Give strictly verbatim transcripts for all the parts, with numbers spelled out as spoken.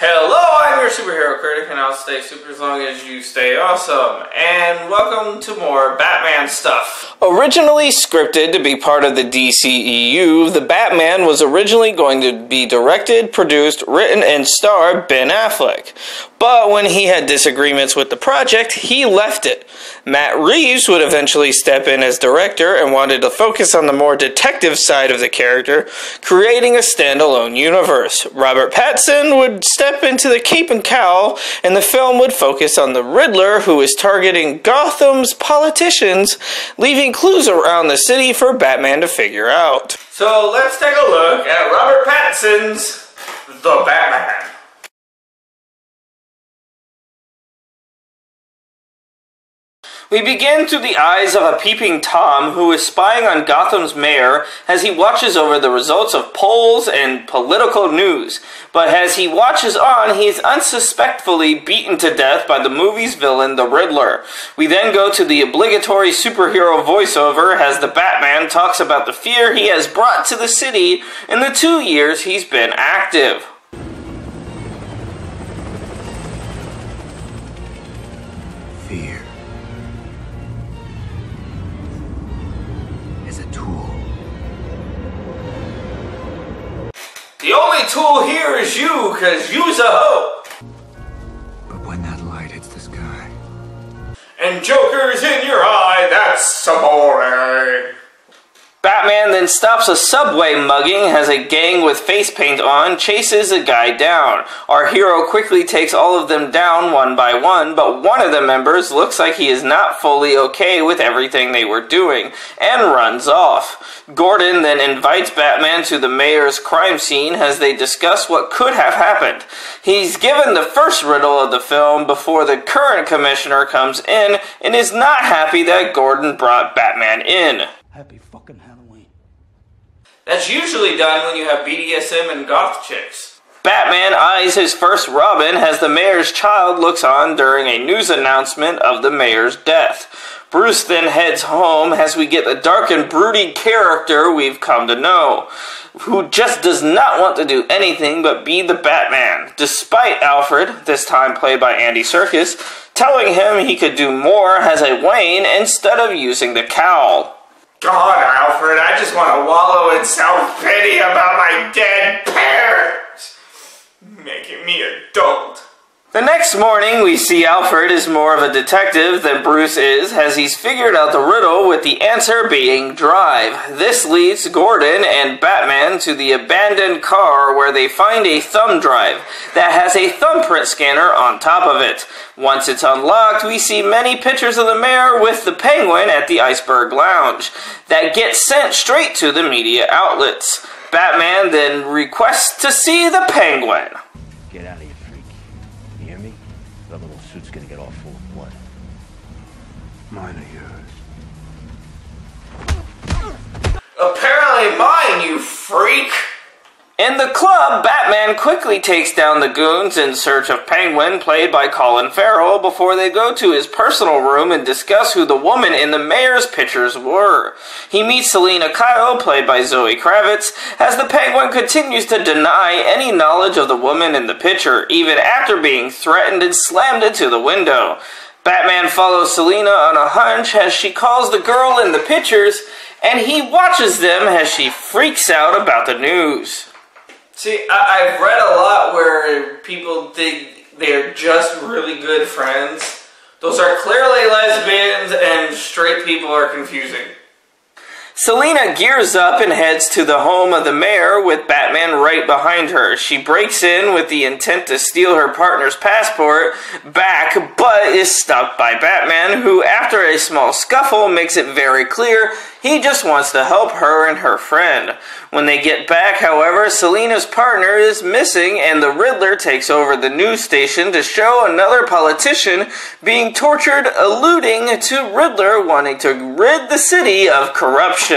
Hello, I'm your superhero critic, and I'll stay super as long as you stay awesome. And welcome to more Batman stuff. Originally scripted to be part of the D C E U, the Batman was originally going to be directed, produced, written, and starred Ben Affleck. But when he had disagreements with the project, he left it. Matt Reeves would eventually step in as director and wanted to focus on the more detective side of the character, creating a standalone universe. Robert Pattinson would step into the cape and cowl, and the film would focus on the Riddler, who is targeting Gotham's politicians, leaving clues around the city for Batman to figure out. So let's take a look at Robert Pattinson's The Batman. We begin through the eyes of a peeping Tom who is spying on Gotham's mayor as he watches over the results of polls and political news. But as he watches on, he is unsuspectfully beaten to death by the movie's villain, the Riddler. We then go to the obligatory superhero voiceover as the Batman talks about the fear he has brought to the city in the two years he's been active. Fear. The only tool here is you, cause you's a hoe. But when that light hits the sky, and Joker's in your eye, that's so boring. Batman then stops a subway mugging as a gang with face paint on chases a guy down. Our hero quickly takes all of them down one by one, but one of the members looks like he is not fully okay with everything they were doing, and runs off. Gordon then invites Batman to the mayor's crime scene as they discuss what could have happened. He's given the first riddle of the film before the current commissioner comes in and is not happy that Gordon brought Batman in. Happy fucking Halloween. That's usually done when you have B D S M and goth chicks. Batman eyes his first Robin as the mayor's child looks on during a news announcement of the mayor's death. Bruce then heads home as we get the dark and broody character we've come to know, who just does not want to do anything but be the Batman, despite Alfred, this time played by Andy Serkis, telling him he could do more as a Wayne instead of using the cowl. God, Alfred, I just want to wallow in self-pity about my dead parents, making me adult. The next morning, we see Alfred is more of a detective than Bruce is, as he's figured out the riddle with the answer being drive. This leads Gordon and Batman to the abandoned car where they find a thumb drive that has a thumbprint scanner on top of it. Once it's unlocked, we see many pictures of the mayor with the Penguin at the Iceberg Lounge that gets sent straight to the media outlets. Batman then requests to see the Penguin. Get out of here. That little suit's gonna get all full of blood. Mine or yours? Apparently mine, you freak! In the club, Batman quickly takes down the goons in search of Penguin, played by Colin Farrell, before they go to his personal room and discuss who the woman in the mayor's pictures were. He meets Selina Kyle, played by Zoe Kravitz, as the Penguin continues to deny any knowledge of the woman in the picture, even after being threatened and slammed into the window. Batman follows Selina on a hunch as she calls the girl in the pictures, and he watches them as she freaks out about the news. See, I I've read a lot where people think they're just really good friends. Those are clearly lesbians, and straight people are confusing. Selina gears up and heads to the home of the mayor with Batman right behind her. She breaks in with the intent to steal her partner's passport back, but is stopped by Batman, who, after a small scuffle, makes it very clear he just wants to help her and her friend. When they get back, however, Selina's partner is missing, and the Riddler takes over the news station to show another politician being tortured, alluding to Riddler wanting to rid the city of corruption.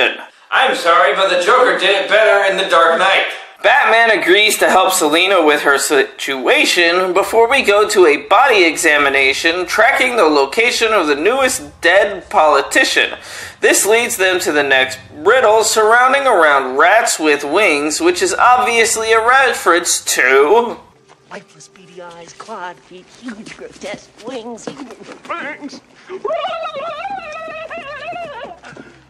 I'm sorry, but the Joker did it better in the Dark Knight. Batman agrees to help Selina with her situation before we go to a body examination tracking the location of the newest dead politician. This leads them to the next riddle surrounding around rats with wings, which is obviously a reference to... lifeless beady eyes, clawed feet, huge grotesque wings.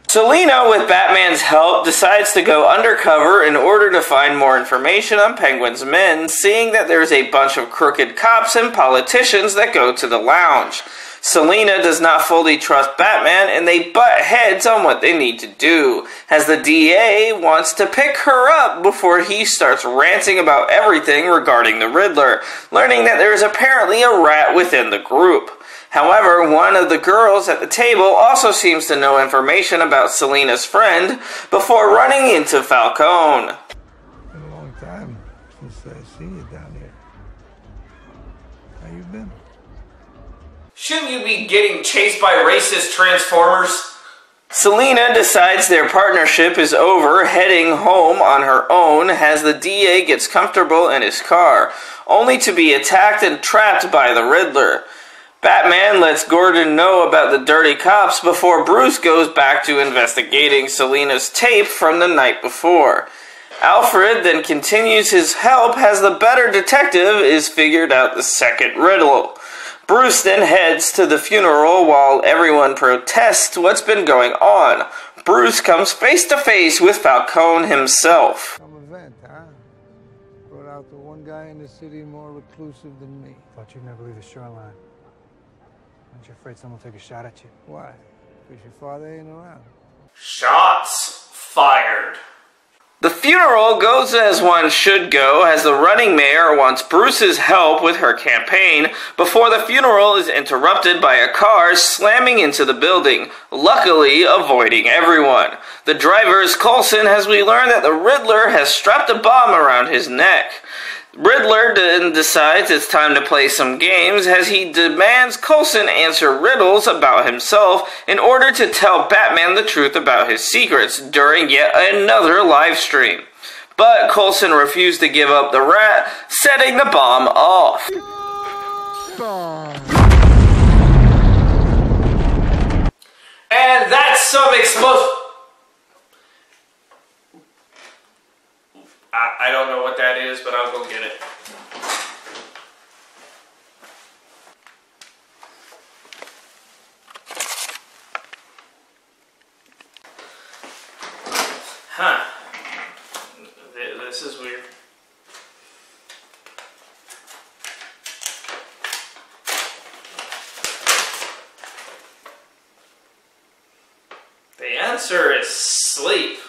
Selina, with Batman's help, decides to go undercover in order to find more information on Penguin's men, seeing that there's a bunch of crooked cops and politicians that go to the lounge. Selina does not fully trust Batman, and they butt heads on what they need to do, as the D A wants to pick her up before he starts ranting about everything regarding the Riddler, learning that there is apparently a rat within the group. However, one of the girls at the table also seems to know information about Selina's friend before running into Falcone. It's been a long time since I see you down here. How you been? Shouldn't you be getting chased by racist Transformers? Selina decides their partnership is over, heading home on her own as the D A gets comfortable in his car, only to be attacked and trapped by the Riddler. Batman lets Gordon know about the dirty cops before Bruce goes back to investigating Selina's tape from the night before. Alfred then continues his help as the better detective is figured out the second riddle. Bruce then heads to the funeral while everyone protests what's been going on. Bruce comes face to face with Falcone himself. Some event, huh? Brought out the one guy in the city more reclusive than me. Thought you'd never leave the shoreline. Aren't you afraid someone will take a shot at you? Why? Because your father ain't around. Shots fired. The funeral goes as one should go, as the running mayor wants Bruce's help with her campaign before the funeral is interrupted by a car slamming into the building, luckily avoiding everyone. The driver is Colson, as we learn that the Riddler has strapped a bomb around his neck. Riddler then decides it's time to play some games, as he demands Colson answer riddles about himself in order to tell Batman the truth about his secrets during yet another live stream. But Colson refused to give up the rat, setting the bomb off. And that's some explosion. I, I don't know what that is, but I'll go get it. Huh. This is weird. The answer is sleep.